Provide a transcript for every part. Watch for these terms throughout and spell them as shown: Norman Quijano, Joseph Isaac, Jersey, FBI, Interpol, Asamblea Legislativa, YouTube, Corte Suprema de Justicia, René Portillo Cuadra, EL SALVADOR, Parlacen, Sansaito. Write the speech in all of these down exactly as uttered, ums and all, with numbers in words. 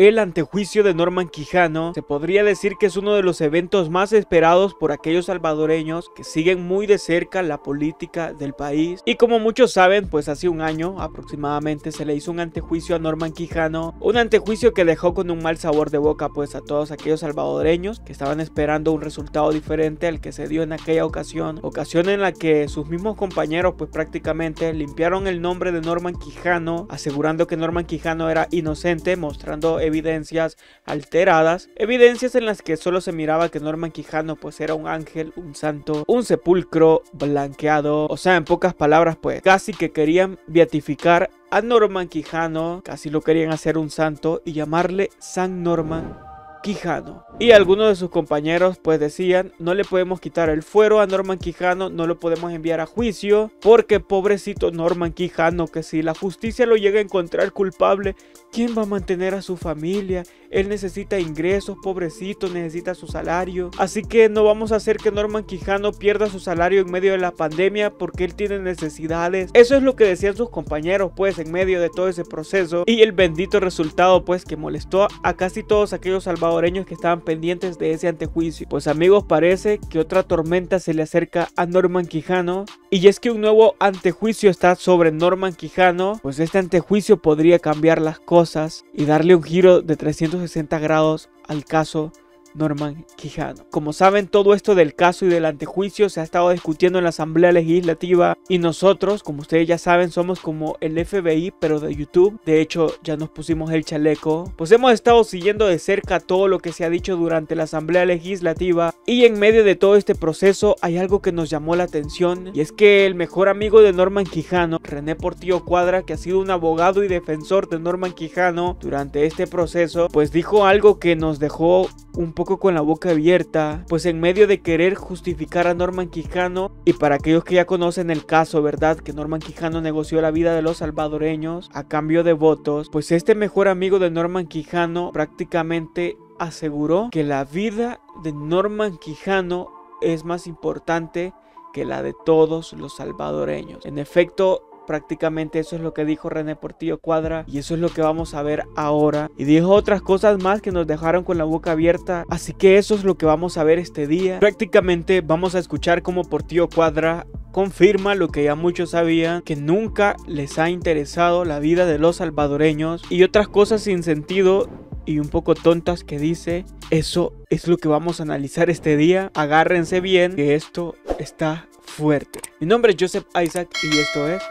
El antejuicio de Norman Quijano se podría decir que es uno de los eventos más esperados por aquellos salvadoreños que siguen muy de cerca la política del país. Y como muchos saben, pues hace un año aproximadamente se le hizo un antejuicio a Norman Quijano, un antejuicio que dejó con un mal sabor de boca pues a todos aquellos salvadoreños que estaban esperando un resultado diferente al que se dio en aquella ocasión, ocasión en la que sus mismos compañeros pues prácticamente limpiaron el nombre de Norman Quijano, asegurando que Norman Quijano era inocente, mostrando evidencias alteradas, evidencias en las que solo se miraba que Norman Quijano pues era un ángel, un santo, un sepulcro blanqueado. O sea, en pocas palabras, pues casi que querían beatificar a Norman Quijano, casi lo querían hacer un santo y llamarle San Norman Quijano. Y algunos de sus compañeros pues decían: no le podemos quitar el fuero a Norman Quijano, no lo podemos enviar a juicio porque pobrecito Norman Quijano, que si la justicia lo llega a encontrar culpable, ¿quién va a mantener a su familia? Él necesita ingresos, pobrecito, necesita su salario, así que no vamos a hacer que Norman Quijano pierda su salario en medio de la pandemia porque él tiene necesidades. Eso es lo que decían sus compañeros pues en medio de todo ese proceso, y el bendito resultado pues que molestó a casi todos aquellos salvadores que estaban pendientes de ese antejuicio. Pues amigos, parece que otra tormenta se le acerca a Norman Quijano, y es que un nuevo antejuicio está sobre Norman Quijano. Pues este antejuicio podría cambiar las cosas y darle un giro de trescientos sesenta grados al caso Norman Quijano. Como saben, todo esto del caso y del antejuicio se ha estado discutiendo en la Asamblea Legislativa, y nosotros, como ustedes ya saben, somos como el F B I pero de YouTube. De hecho, ya nos pusimos el chaleco, pues hemos estado siguiendo de cerca todo lo que se ha dicho durante la Asamblea Legislativa, y en medio de todo este proceso hay algo que nos llamó la atención, y es que el mejor amigo de Norman Quijano, René Portillo Cuadra, que ha sido un abogado y defensor de Norman Quijano durante este proceso, pues dijo algo que nos dejó un poco con la boca abierta, pues en medio de querer justificar a Norman Quijano. Y para aquellos que ya conocen el caso, ¿verdad?, que Norman Quijano negoció la vida de los salvadoreños a cambio de votos, pues este mejor amigo de Norman Quijano prácticamente aseguró que la vida de Norman Quijano es más importante que la de todos los salvadoreños. En efecto, prácticamente eso es lo que dijo René Portillo Cuadra, y eso es lo que vamos a ver ahora. Y dijo otras cosas más que nos dejaron con la boca abierta, así que eso es lo que vamos a ver este día. Prácticamente vamos a escuchar cómo Portillo Cuadra confirma lo que ya muchos sabían, que nunca les ha interesado la vida de los salvadoreños, y otras cosas sin sentido y un poco tontas que dice. Eso es lo que vamos a analizar este día. Agárrense bien, que esto está fuerte. Mi nombre es Joseph Isaac y esto es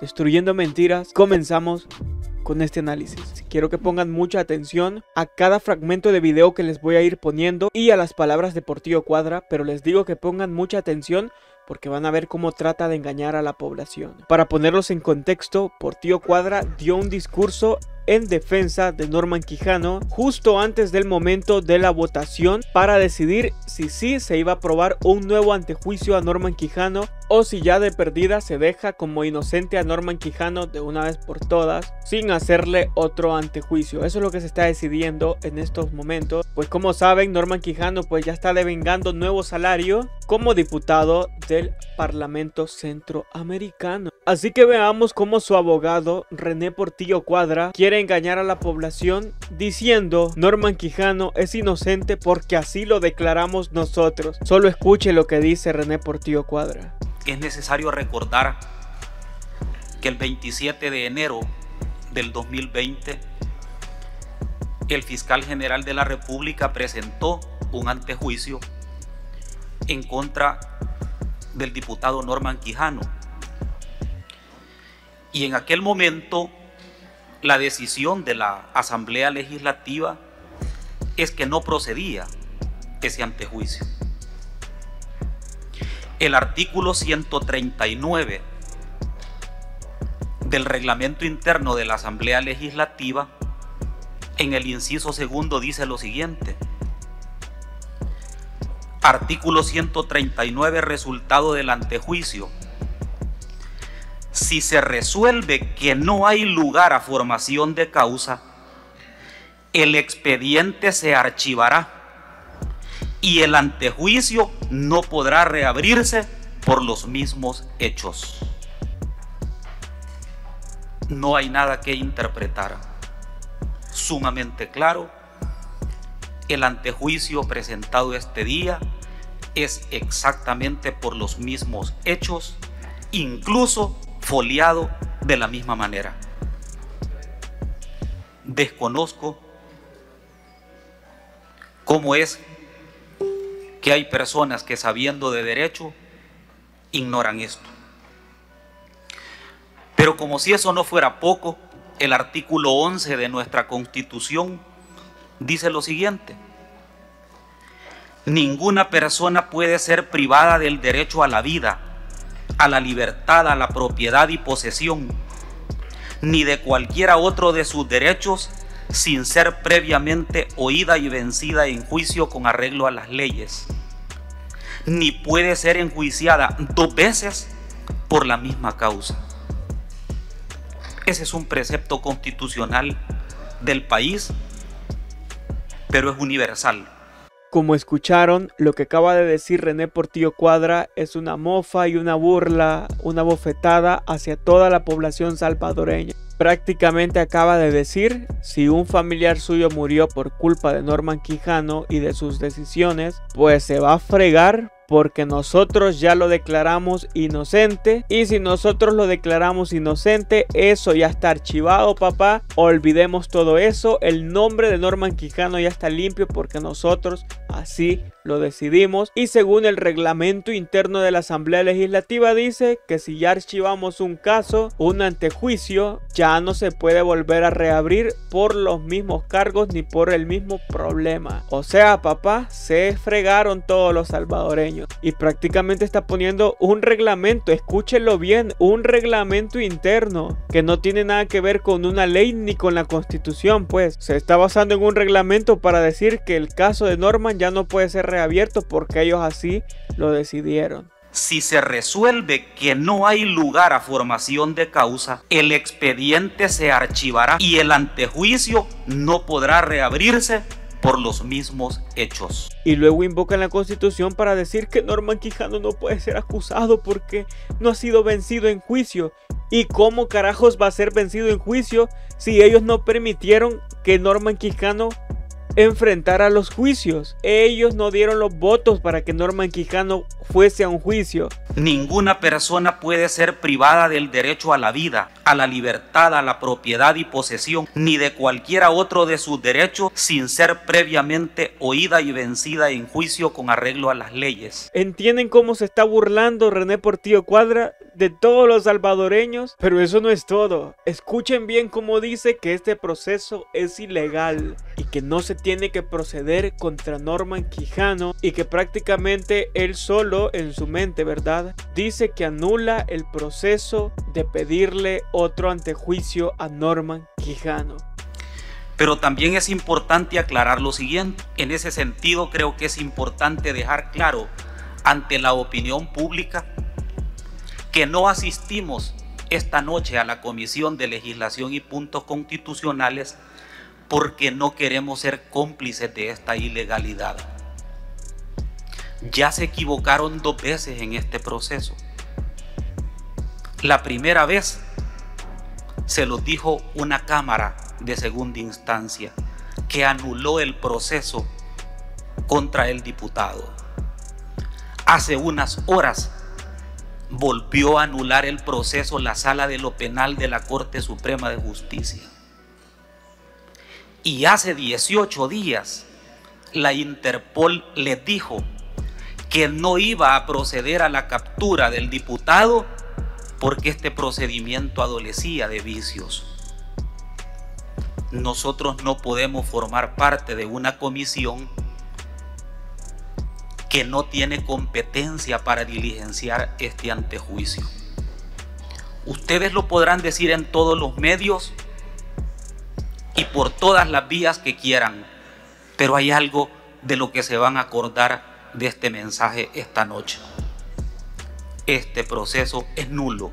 Destruyendo Mentiras. Comenzamos con este análisis. Quiero que pongan mucha atención a cada fragmento de video que les voy a ir poniendo y a las palabras de Portillo Cuadra, pero les digo que pongan mucha atención porque van a ver cómo trata de engañar a la población. Para ponerlos en contexto, Portillo Cuadra dio un discurso en defensa de Norman Quijano justo antes del momento de la votación para decidir si sí se iba a aprobar un nuevo antejuicio a Norman Quijano o si ya de perdida se deja como inocente a Norman Quijano de una vez por todas sin hacerle otro antejuicio. Eso es lo que se está decidiendo en estos momentos. Pues como saben, Norman Quijano pues ya está devengando nuevo salario como diputado del Parlamento Centroamericano. Así que veamos cómo su abogado René Portillo Cuadra quiere engañar a la población diciendo: Norman Quijano es inocente porque así lo declaramos nosotros. Solo escuche lo que dice René Portillo Cuadra. Es necesario recordar que el veintisiete de enero del dos mil veinte el fiscal general de la República presentó un antejuicio en contra del diputado Norman Quijano, y en aquel momento la decisión de la Asamblea Legislativa es que no procedía ese antejuicio. El artículo ciento treinta y nueve del reglamento interno de la Asamblea Legislativa, en el inciso segundo, dice lo siguiente: artículo ciento treinta y nueve, resultado del antejuicio. Si se resuelve que no hay lugar a formación de causa, el expediente se archivará y el antejuicio no podrá reabrirse por los mismos hechos. No hay nada que interpretar. sumamente claro. El antejuicio presentado este día es exactamente por los mismos hechos, incluso foliado de la misma manera. Desconozco cómo es que hay personas que, sabiendo de derecho, ignoran esto. Pero como si eso no fuera poco, el artículo once de nuestra Constitución dice lo siguiente: ninguna persona puede ser privada del derecho a la vida, a la libertad, a la propiedad y posesión, ni de cualquiera otro de sus derechos, sin ser previamente oída y vencida en juicio con arreglo a las leyes, ni puede ser enjuiciada dos veces por la misma causa. Ese es un precepto constitucional del país, pero es universal. Como escucharon, lo que acaba de decir René Portillo Cuadra es una mofa y una burla, una bofetada hacia toda la población salvadoreña. Prácticamente acaba de decir, si un familiar suyo murió por culpa de Norman Quijano y de sus decisiones, pues se va a fregar, porque nosotros ya lo declaramos inocente, y si nosotros lo declaramos inocente, eso ya está archivado, papá. Olvidemos todo eso, el nombre de Norman Quijano ya está limpio porque nosotros así lo decidimos, y según el reglamento interno de la Asamblea Legislativa dice que si ya archivamos un caso, un antejuicio, ya no se puede volver a reabrir por los mismos cargos ni por el mismo problema. O sea, papá, se fregaron todos los salvadoreños. Y prácticamente está poniendo un reglamento, escúchenlo bien, un reglamento interno que no tiene nada que ver con una ley ni con la Constitución, pues se está basando en un reglamento para decir que el caso de Norman ya no puede ser reabierto porque ellos así lo decidieron. Si se resuelve que no hay lugar a formación de causa, el expediente se archivará y el antejuicio no podrá reabrirse por los mismos hechos. Y luego invocan la Constitución para decir que Norman Quijano no puede ser acusado porque no ha sido vencido en juicio. ¿Y cómo carajos va a ser vencido en juicio si ellos no permitieron que Norman Quijano enfrentara los juicios? Ellos no dieron los votos para que Norman Quijano fuese a un juicio. Ninguna persona puede ser privada del derecho a la vida, a la libertad, a la propiedad y posesión, ni de cualquiera otro de sus derechos, sin ser previamente oída y vencida en juicio con arreglo a las leyes. ¿Entienden cómo se está burlando René Portillo Cuadra de todos los salvadoreños? Pero eso no es todo. Escuchen bien cómo dice que este proceso es ilegal y que no se tiene que proceder contra Norman Quijano, y que prácticamente él solo en su mente, ¿verdad?, dice que anula el proceso de pedirle otro antejuicio a Norman Quijano. Pero también es importante aclarar lo siguiente. En ese sentido, creo que es importante dejar claro ante la opinión pública que no asistimos esta noche a la Comisión de Legislación y Puntos Constitucionales porque no queremos ser cómplices de esta ilegalidad. Ya se equivocaron dos veces en este proceso. La primera vez se los dijo una Cámara de segunda instancia que anuló el proceso contra el diputado. Hace unas horas volvió a anular el proceso la Sala de lo Penal de la Corte Suprema de Justicia. Y hace dieciocho días la Interpol les dijo que no iba a proceder a la captura del diputado porque este procedimiento adolecía de vicios. Nosotros no podemos formar parte de una comisión que no tiene competencia para diligenciar este antejuicio. Ustedes lo podrán decir en todos los medios y por todas las vías que quieran, pero hay algo de lo que se van a acordar de este mensaje esta noche. Este proceso es nulo,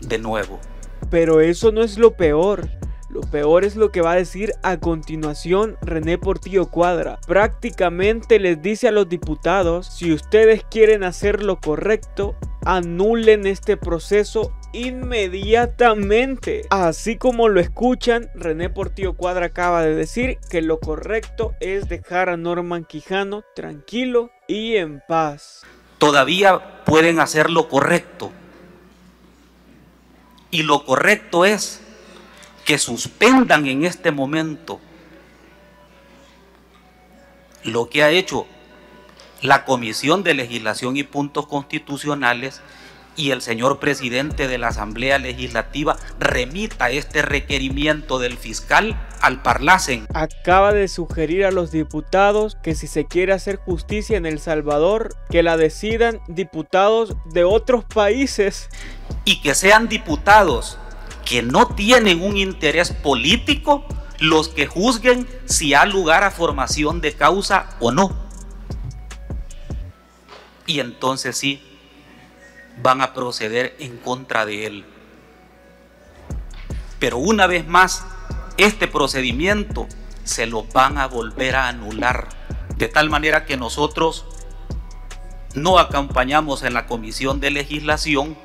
de nuevo. Pero eso no es lo peor. Lo peor es lo que va a decir a continuación René Portillo Cuadra. Prácticamente les dice a los diputados: si ustedes quieren hacer lo correcto, anulen este proceso inmediatamente. Así como lo escuchan, René Portillo Cuadra acaba de decir que lo correcto es dejar a Norman Quijano tranquilo y en paz. Todavía pueden hacer lo correcto, y lo correcto es que suspendan en este momento lo que ha hecho la Comisión de Legislación y Puntos Constitucionales, y el señor presidente de la Asamblea Legislativa remita este requerimiento del fiscal al Parlacen. Acaba de sugerir a los diputados que si se quiere hacer justicia en El Salvador, que la decidan diputados de otros países. Y que sean diputados que no tienen un interés político los que juzguen si ha lugar a formación de causa o no. Y entonces sí van a proceder en contra de él. Pero una vez más, este procedimiento se lo van a volver a anular, de tal manera que nosotros no acompañamos en la Comisión de Legislación,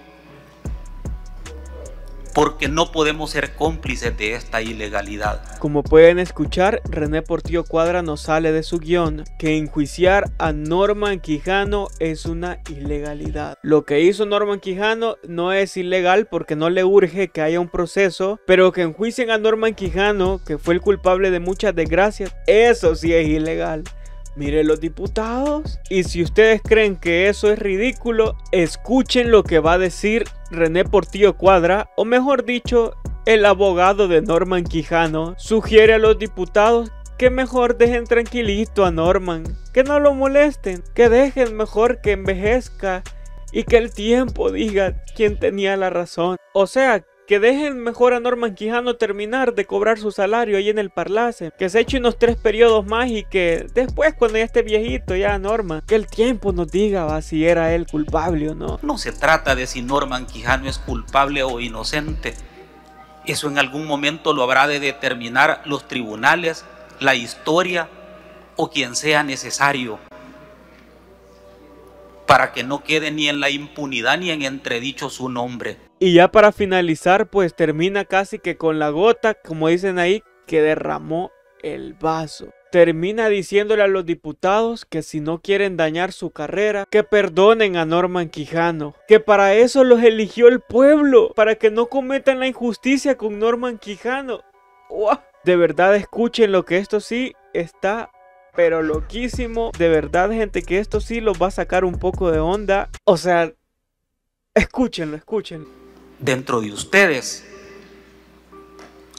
porque no podemos ser cómplices de esta ilegalidad. Como pueden escuchar, René Portillo Cuadra nos sale de su guión que enjuiciar a Norman Quijano es una ilegalidad. Lo que hizo Norman Quijano no es ilegal porque no le urge que haya un proceso, pero que enjuicien a Norman Quijano, que fue el culpable de muchas desgracias, eso sí es ilegal. Mire los diputados. Y si ustedes creen que eso es ridículo, escuchen lo que va a decir René Portillo Cuadra, o mejor dicho, el abogado de Norman Quijano. Sugiere a los diputados que mejor dejen tranquilito a Norman, que no lo molesten, que dejen mejor que envejezca y que el tiempo diga quién tenía la razón. O sea, que dejen mejor a Norman Quijano terminar de cobrar su salario ahí en el Parlacen, que se eche unos tres periodos más y que después, cuando ya esté viejito, ya Norman, que el tiempo nos diga va, si era él culpable o no. No se trata de si Norman Quijano es culpable o inocente. Eso en algún momento lo habrá de determinar los tribunales, la historia o quien sea necesario, para que no quede ni en la impunidad ni en entredicho su nombre. Y ya para finalizar, pues termina casi que con la gota, como dicen ahí, que derramó el vaso. Termina diciéndole a los diputados que si no quieren dañar su carrera, que perdonen a Norman Quijano, que para eso los eligió el pueblo, para que no cometan la injusticia con Norman Quijano. ¡Uah! De verdad, escuchen lo que esto sí está pero loquísimo. De verdad, gente, que esto sí los va a sacar un poco de onda. O sea, escúchenlo, escúchenlo. Dentro de ustedes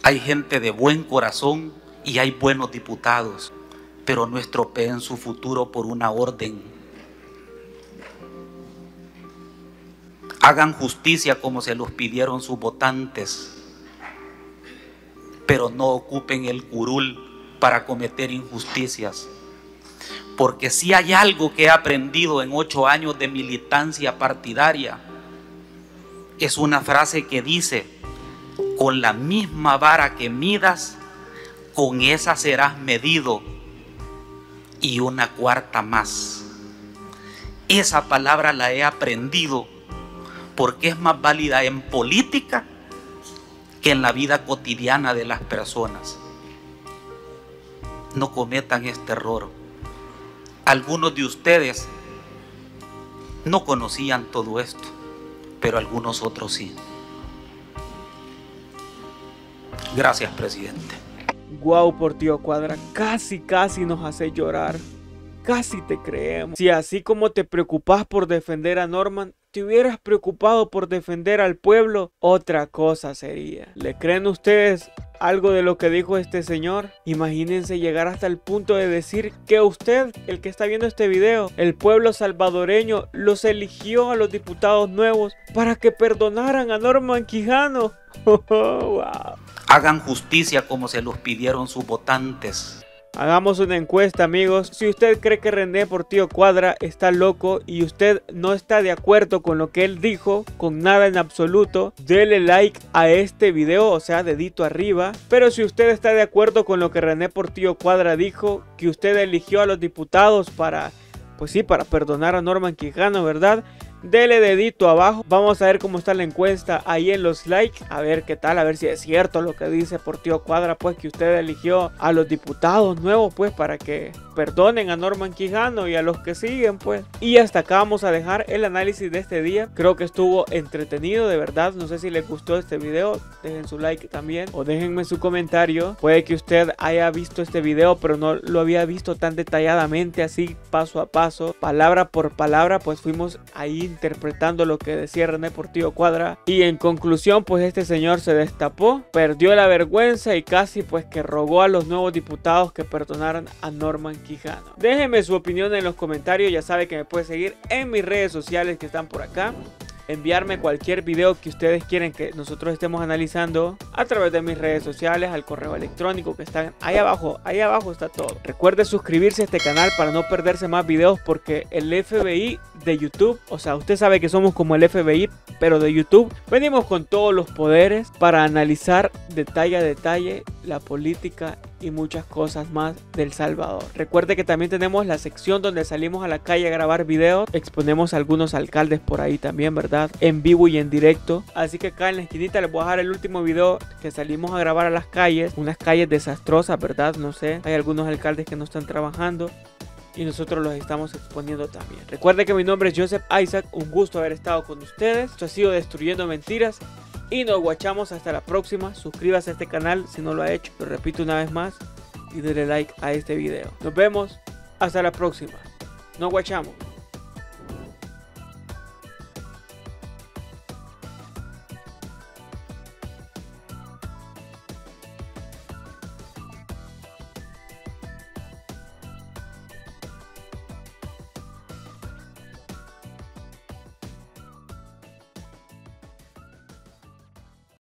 hay gente de buen corazón y hay buenos diputados, pero no estropeen su futuro por una orden. Hagan justicia como se los pidieron sus votantes, pero no ocupen el curul para cometer injusticias. Porque si hay algo que he aprendido en ocho años de militancia partidaria, es una frase que dice: con la misma vara que midas, con esa serás medido, y una cuarta más. Esa palabra la he aprendido porque es más válida en política que en la vida cotidiana de las personas. No cometan este error. Algunos de ustedes no conocían todo esto, pero algunos otros sí. Gracias, presidente. Guau, Portillo Cuadra, casi casi nos hace llorar. Casi te creemos. Si así como te preocupas por defender a Norman, te hubieras preocupado por defender al pueblo, otra cosa sería. ¿Le creen ustedes algo de lo que dijo este señor? Imagínense llegar hasta el punto de decir que usted, el que está viendo este video, el pueblo salvadoreño los eligió a los diputados nuevos para que perdonaran a Norman Quijano. Wow. Hagan justicia como se los pidieron sus votantes. Hagamos una encuesta, amigos. Si usted cree que René Portillo Cuadra está loco y usted no está de acuerdo con lo que él dijo, con nada en absoluto, dele like a este video, o sea, dedito arriba. Pero si usted está de acuerdo con lo que René Portillo Cuadra dijo, que usted eligió a los diputados para, pues sí, para perdonar a Norman Quijano, ¿verdad? Dele dedito abajo. Vamos a ver cómo está la encuesta ahí en los likes. A ver qué tal, a ver si es cierto lo que dice Portillo Cuadra, pues que usted eligió a los diputados nuevos, pues para que perdonen a Norman Quijano y a los que siguen, pues. Y hasta acá vamos a dejar el análisis de este día. Creo que estuvo entretenido, de verdad. No sé si les gustó este video. Dejen su like también o déjenme su comentario. Puede que usted haya visto este video, pero no lo había visto tan detalladamente, así paso a paso, palabra por palabra, pues fuimos ahí interpretando lo que decía René Portillo Cuadra. Y en conclusión, pues este señor se destapó, perdió la vergüenza y casi pues que rogó a los nuevos diputados que perdonaran a Norman Quijano. Déjeme su opinión en los comentarios. Ya sabe que me puede seguir en mis redes sociales que están por acá. Enviarme cualquier video que ustedes quieren que nosotros estemos analizando a través de mis redes sociales, al correo electrónico que están ahí abajo. Ahí abajo está todo. Recuerde suscribirse a este canal para no perderse más videos, porque el F B I de YouTube, o sea, usted sabe que somos como el F B I, pero de YouTube, venimos con todos los poderes para analizar detalle a detalle la política y muchas cosas más del Salvador. Recuerde que también tenemos la sección donde salimos a la calle a grabar videos, exponemos a algunos alcaldes por ahí también, ¿verdad? En vivo y en directo. Así que acá en la esquinita les voy a dejar el último video que salimos a grabar a las calles, unas calles desastrosas, ¿verdad? No sé, hay algunos alcaldes que no están trabajando y nosotros los estamos exponiendo también. Recuerde que mi nombre es Joseph Isaac, un gusto haber estado con ustedes. Esto ha sido Destruyendo Mentiras. Y nos guachamos hasta la próxima. Suscríbase a este canal si no lo ha hecho. Lo repito una vez más. Y denle like a este video. Nos vemos. Hasta la próxima. Nos guachamos.